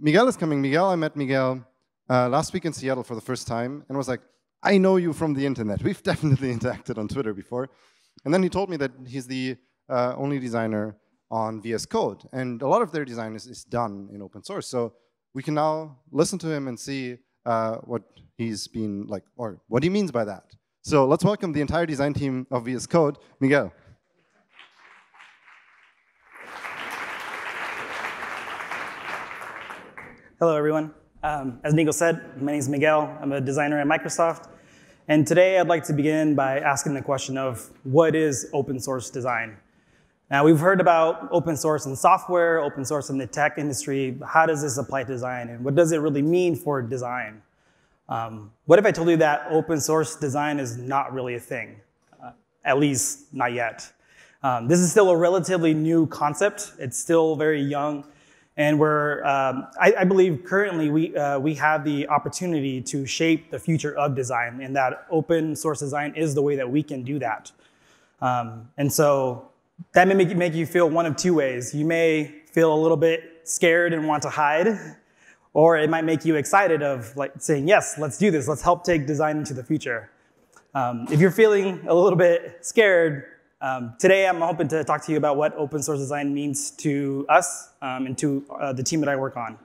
Miguel is coming. Miguel, I met Miguel last week in Seattle for the first time and was like, I know you from the internet. We've definitely interacted on Twitter before. And then he told me that he's the only designer on VS Code. And a lot of their design is done in open source. So we can now listen to him and see what he's been like, or what he means by that. So let's welcome the entire design team of VS Code, Miguel. Hello, everyone. As Miguel said, my name is Miguel. I'm a designer at Microsoft. And today I'd like to begin by asking the question of what is open source design? Now, we've heard about open source in software, open source in the tech industry. How does this apply to design? And what does it really mean for design? What if I told you that open source design is not really a thing? At least not yet. This is still a relatively new concept. It's still very young. And we're, I believe currently we have the opportunity to shape the future of design, and that open source design is the way that we can do that. And so that may make you feel one of two ways. You may feel a little bit scared and want to hide, or it might make you excited of like saying, yes, let's do this. Let's help take design into the future. If you're feeling a little bit scared, today I'm hoping to talk to you about what open source design means to us and to the team that I work on.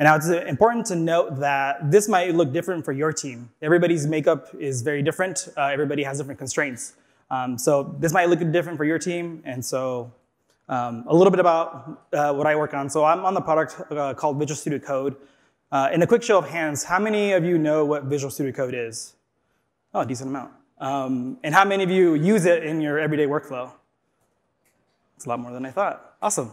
And now it's important to note that this might look different for your team. Everybody's makeup is very different. Everybody has different constraints. So this might look different for your team. And so a little bit about what I work on. So I'm on the product called Visual Studio Code. In a quick show of hands, how many of you know what Visual Studio Code is? Oh, a decent amount. And how many of you use it in your everyday workflow? It's a lot more than I thought. Awesome.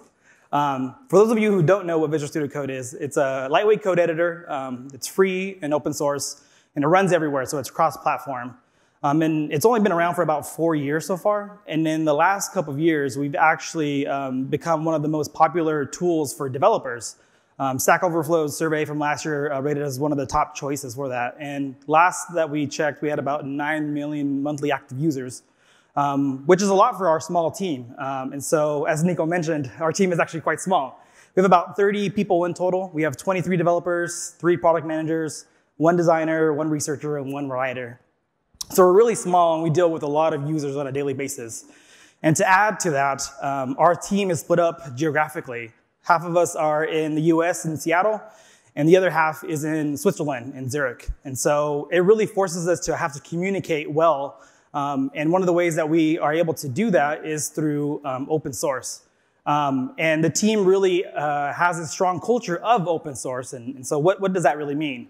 For those of you who don't know what Visual Studio Code is, it's a lightweight code editor. It's free and open source, and it runs everywhere, so it's cross-platform. And it's only been around for about 4 years so far. And in the last couple of years, we've actually become one of the most popular tools for developers. Stack Overflow's survey from last year rated as one of the top choices for that. And last that we checked, we had about 9 million monthly active users, which is a lot for our small team. And so, as Nico mentioned, our team is actually quite small. We have about 30 people in total. We have 23 developers, 3 product managers, 1 designer, 1 researcher, and 1 writer. So we're really small, and we deal with a lot of users on a daily basis. And to add to that, our team is split up geographically. Half of us are in the US in Seattle, and the other half is in Switzerland, in Zurich. And so it really forces us to have to communicate well. And one of the ways that we are able to do that is through open source. And the team really has a strong culture of open source. And so what does that really mean?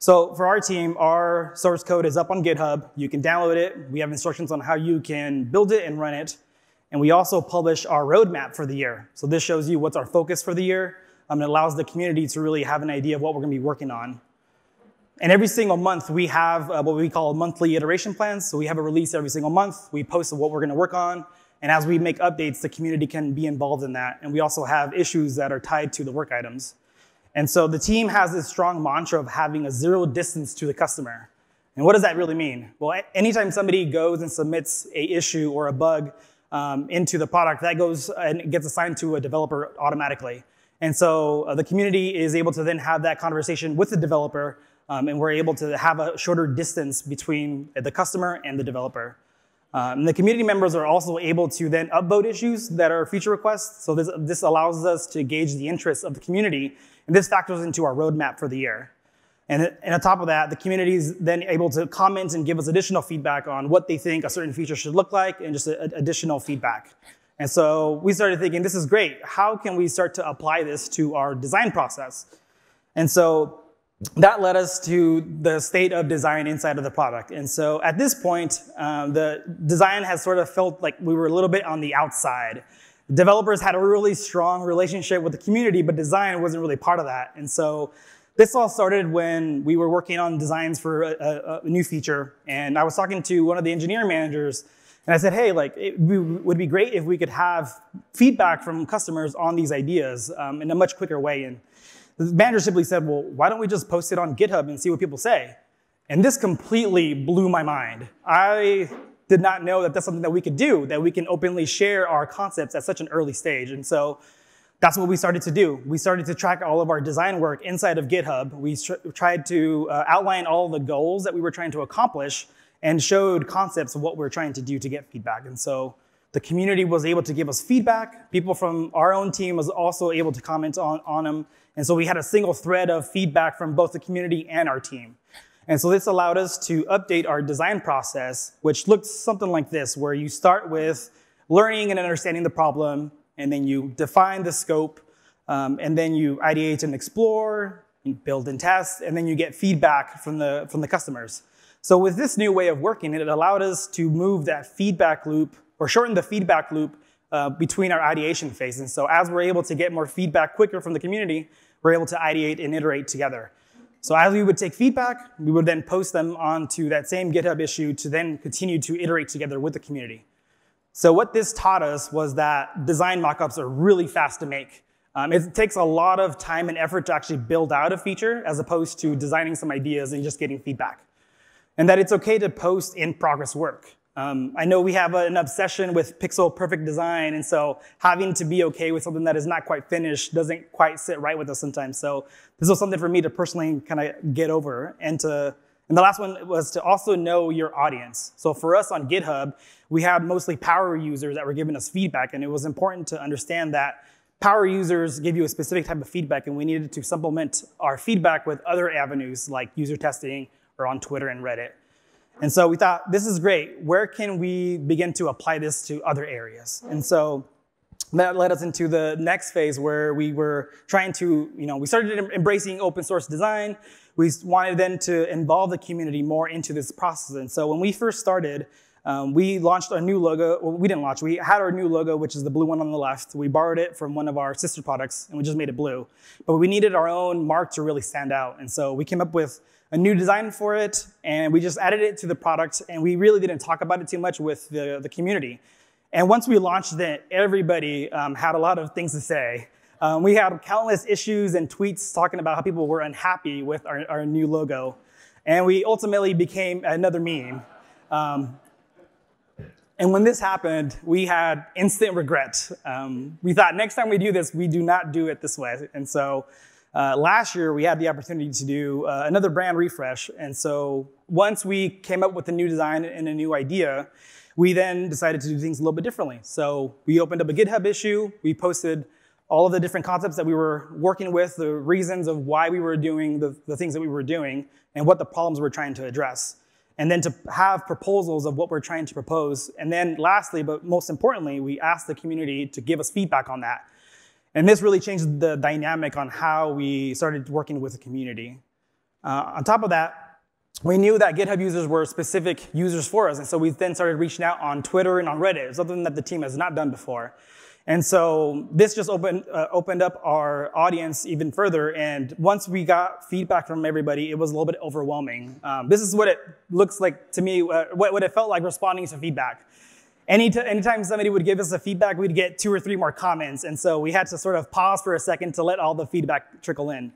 So for our team, our source code is up on GitHub. You can download it. We have instructions on how you can build it and run it. And we also publish our roadmap for the year. So this shows you what's our focus for the year. It allows the community to really have an idea of what we're going to be working on. And every single month, we have what we call monthly iteration plans. So we have a release every single month. We post what we're going to work on. And as we make updates, the community can be involved in that. And we also have issues that are tied to the work items. And so the team has this strong mantra of having a zero distance to the customer. And what does that really mean? Well, anytime somebody goes and submits an issue or a bug, into the product, that goes and gets assigned to a developer automatically. And so the community is able to then have that conversation with the developer, and we're able to have a shorter distance between the customer and the developer. And the community members are also able to then upvote issues that are feature requests. So this allows us to gauge the interests of the community, and this factors into our roadmap for the year. And on top of that, the community is then able to comment and give us additional feedback on what they think a certain feature should look like and just additional feedback. And so we started thinking, this is great. How can we start to apply this to our design process? And so that led us to the state of design inside of the product. And so at this point, the design has sort of felt like we were a little bit on the outside. Developers had a really strong relationship with the community, but design wasn't really part of that. And so this all started when we were working on designs for a new feature, and I was talking to one of the engineering managers, and I said, hey, like, it would be great if we could have feedback from customers on these ideas in a much quicker way. And the manager simply said, well, why don't we just post it on GitHub and see what people say? And this completely blew my mind. I did not know that that's something that we could do, that we can openly share our concepts at such an early stage. And so that's what we started to do. We started to track all of our design work inside of GitHub. We tried to outline all the goals that we were trying to accomplish and showed concepts of what we're trying to do to get feedback. And so the community was able to give us feedback. People from our own team was also able to comment on them. And so we had a single thread of feedback from both the community and our team. And so this allowed us to update our design process, which looked something like this, where you start with learning and understanding the problem, and then you define the scope, and then you ideate and explore, and build and test, and then you get feedback from the customers. So with this new way of working, it allowed us to move that feedback loop, or shorten the feedback loop between our ideation phase. And so as we're able to get more feedback quicker from the community, we're able to ideate and iterate together. So as we would take feedback, we would then post them onto that same GitHub issue to then continue to iterate together with the community. So what this taught us was that design mockups are really fast to make. It takes a lot of time and effort to actually build out a feature as opposed to designing some ideas and just getting feedback. And that it's okay to post in-progress work. I know we have an obsession with pixel-perfect design, and so having to be okay with something that is not quite finished doesn't quite sit right with us sometimes. So this was something for me to personally kind of get over. And the last one was to also know your audience. So for us on GitHub, we had mostly power users that were giving us feedback, and it was important to understand that power users give you a specific type of feedback, and we needed to supplement our feedback with other avenues like user testing or on Twitter and Reddit. And so we thought, this is great. Where can we begin to apply this to other areas? And so that led us into the next phase where we were trying to, we started embracing open source design. We wanted then to involve the community more into this process. And so when we first started, we launched our new logo. Well, we didn't launch, we had our new logo, which is the blue one on the left. We borrowed it from one of our sister products and we just made it blue. But we needed our own mark to really stand out. And so we came up with a new design for it and we just added it to the product and we really didn't talk about it too much with the community. And once we launched it, everybody had a lot of things to say. We had countless issues and tweets talking about how people were unhappy with our new logo. And we ultimately became another meme. And when this happened, we had instant regret. We thought next time we do this, we do not do it this way. And so last year, we had the opportunity to do another brand refresh. And so once we came up with a new design and a new idea, we then decided to do things a little bit differently. So we opened up a GitHub issue. We posted all of the different concepts that we were working with, the reasons of why we were doing the things that we were doing, and what the problems we're trying to address. And then to have proposals of what we're trying to propose. And then lastly, but most importantly, we asked the community to give us feedback on that. And this really changed the dynamic on how we started working with the community. On top of that, we knew that GitHub users were specific users for us, and so we then started reaching out on Twitter and on Reddit, something that the team has not done before. And so this just opened up our audience even further, and once we got feedback from everybody, it was a little bit overwhelming. This is what it looks like to me, what it felt like responding to feedback. Anytime somebody would give us a feedback, we'd get 2 or 3 more comments, and so we had to sort of pause for a second to let all the feedback trickle in.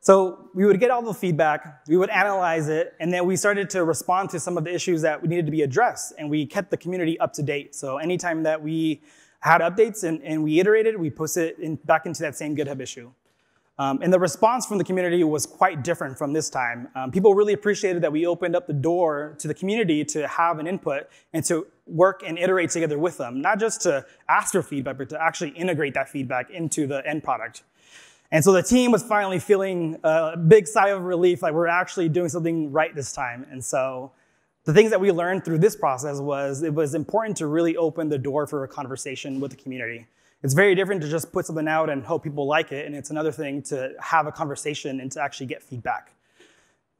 So we would get all the feedback, we would analyze it, and then we started to respond to some of the issues that needed to be addressed, and we kept the community up to date. So anytime that we had updates and we iterated, we posted it back into that same GitHub issue. And the response from the community was quite different from this time. People really appreciated that we opened up the door to the community to have an input and to work and iterate together with them, not just to ask for feedback, but to actually integrate that feedback into the end product. And so the team was finally feeling a big sigh of relief, like we're actually doing something right this time. And so the things that we learned through this process was it was important to really open the door for a conversation with the community. It's very different to just put something out and hope people like it, and it's another thing to have a conversation and to actually get feedback.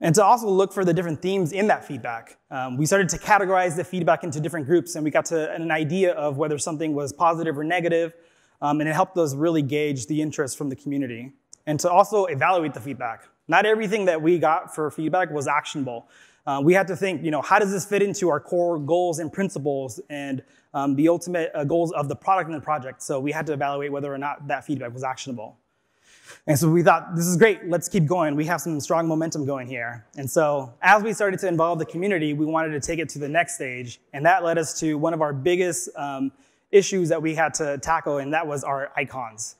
And to also look for the different themes in that feedback. We started to categorize the feedback into different groups, and we got to an idea of whether something was positive or negative, and it helped us really gauge the interest from the community. And to also evaluate the feedback. Not everything that we got for feedback was actionable. We had to think, how does this fit into our core goals and principles and the ultimate goals of the product and the project? So we had to evaluate whether or not that feedback was actionable. And so we thought, this is great, let's keep going. We have some strong momentum going here. And so as we started to involve the community, we wanted to take it to the next stage. And that led us to one of our biggest issues that we had to tackle, and that was our icons.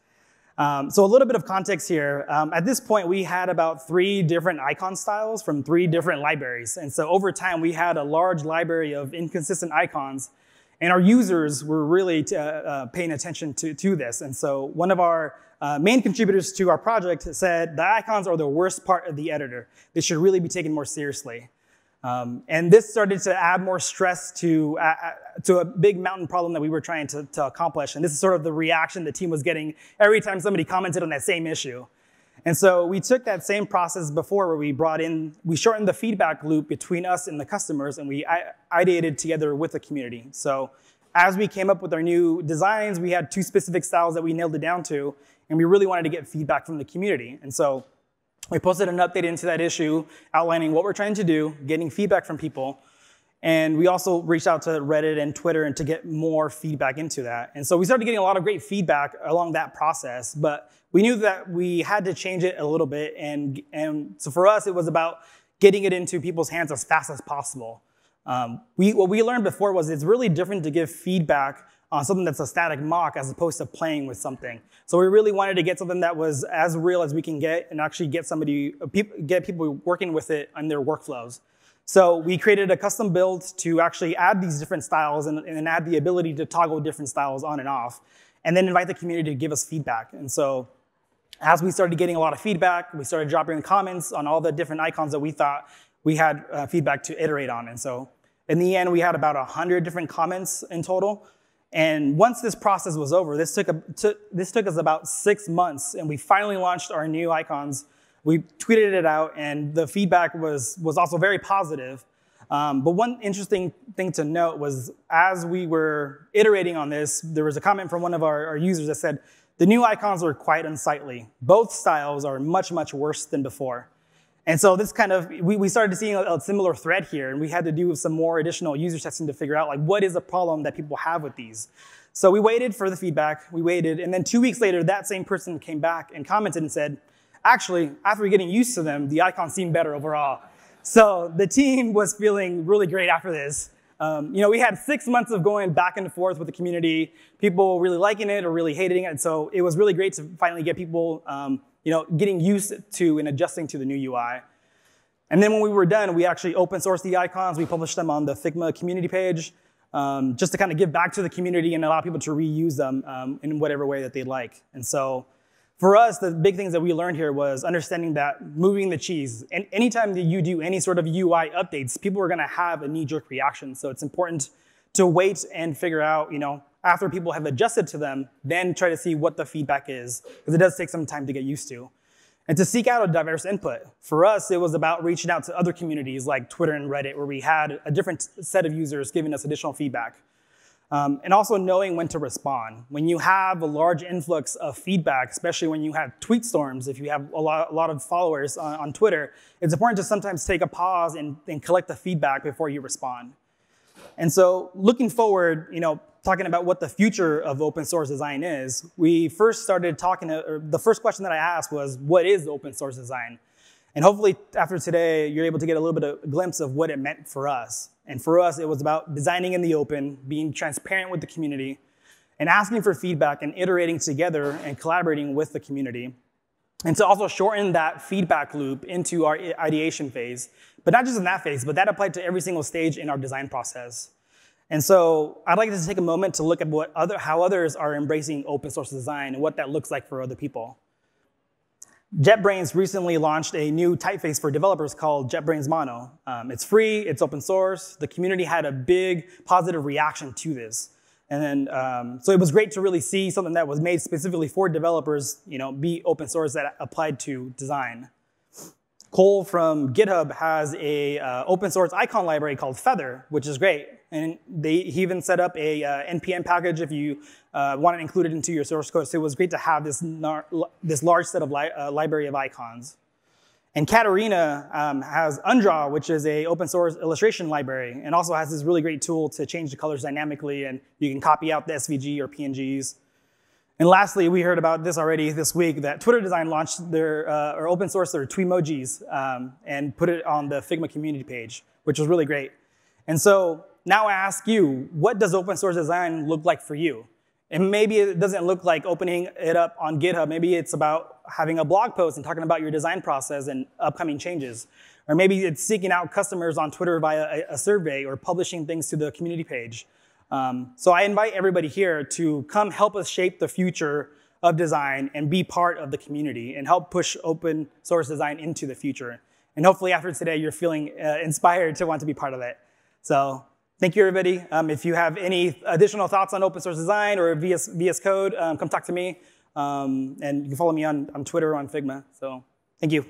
So a little bit of context here. At this point, we had about 3 different icon styles from 3 different libraries. And so over time, we had a large library of inconsistent icons. And our users were really paying attention to this. And so one of our main contributors to our project said, the icons are the worst part of the editor. They should really be taken more seriously. And this started to add more stress to a big mountain problem that we were trying to accomplish. And this is sort of the reaction the team was getting every time somebody commented on that same issue. And so we took that same process before where we shortened the feedback loop between us and the customers, and we ideated together with the community. So as we came up with our new designs, we had 2 specific styles that we nailed it down to, and we really wanted to get feedback from the community. And so we posted an update into that issue, outlining what we're trying to do, getting feedback from people. And we also reached out to Reddit and Twitter to get more feedback into that. And so we started getting a lot of great feedback along that process, but we knew that we had to change it a little bit. And so for us, it was about getting it into people's hands as fast as possible. What we learned before was it's really different to give feedback on something that's a static mock as opposed to playing with something. So we really wanted to get something that was as real as we can get and actually get people working with it on their workflows. So we created a custom build to actually add these different styles and add the ability to toggle different styles on and off, and then invite the community to give us feedback. And so as we started getting a lot of feedback, we started dropping comments on all the different icons that we thought we had feedback to iterate on. And so in the end, we had about 100 different comments in total. And once this process was over, this took us about 6 months, and we finally launched our new icons. We tweeted it out, and the feedback was also very positive. But one interesting thing to note was as we were iterating on this, there was a comment from one of our users that said, the new icons are quite unsightly. Both styles are much, much worse than before. And so this kind of, we started seeing a similar thread here, and we had to do some more additional user testing to figure out like what is the problem that people have with these. So we waited for the feedback, we waited, and then 2 weeks later, that same person came back and commented and said, actually, after getting used to them, the icons seemed better overall. So the team was feeling really great after this. You know, we had 6 months of going back and forth with the community, people really liking it or really hating it, and so it was really great to finally get people you know, getting used to and adjusting to the new UI. And then when we were done, we actually open sourced the icons. We published them on the Figma community page just to kind of give back to the community and allow people to reuse them in whatever way that they like. And so for us, the big things that we learned here was understanding that moving the cheese. And anytime that you do any sort of UI updates, people are going to have a knee-jerk reaction. So it's important to wait and figure out, you know, after people have adjusted to them, then try to see what the feedback is, because it does take some time to get used to. And to seek out a diverse input. For us, it was about reaching out to other communities like Twitter and Reddit, where we had a different set of users giving us additional feedback. And also knowing when to respond. When you have a large influx of feedback, especially when you have tweet storms, if you have a lot of followers on Twitter, it's important to sometimes take a pause and collect the feedback before you respond. And so looking forward, you know, talking about what the future of open source design is, we first started talking, the first question that I asked was, what is open source design? And hopefully after today, you're able to get a little bit of a glimpse of what it meant for us. And for us, it was about designing in the open, being transparent with the community, and asking for feedback and iterating together and collaborating with the community. And to also shorten that feedback loop into our ideation phase, but not just in that phase, but that applied to every single stage in our design process. And so I'd like to take a moment to look at what how others are embracing open source design and what that looks like for other people. JetBrains recently launched a new typeface for developers called JetBrains Mono. It's free, it's open source. The community had a big positive reaction to this. And then, so it was great to really see something that was made specifically for developers, you know, be open source that applied to design. Cole from GitHub has a open source icon library called Feather, which is great. And he even set up a npm package if you want it included into your source code. So it was great to have this large set of library of icons. And Katarina has Undraw, which is a open source illustration library, and also has this really great tool to change the colors dynamically, and you can copy out the SVG or PNGs. And lastly, we heard about this already this week, that Twitter Design launched their, or open sourced their Twemojis and put it on the Figma community page, which was really great. And so now I ask you, what does open source design look like for you? And maybe it doesn't look like opening it up on GitHub. Maybe it's about having a blog post and talking about your design process and upcoming changes. Or maybe it's seeking out customers on Twitter via a survey or publishing things to the community page. So I invite everybody here to come help us shape the future of design and be part of the community and help push open source design into the future. And hopefully after today, you're feeling inspired to want to be part of that. So thank you, everybody. If you have any additional thoughts on open source design or VS Code, come talk to me. And you can follow me on Twitter or on Figma. So thank you.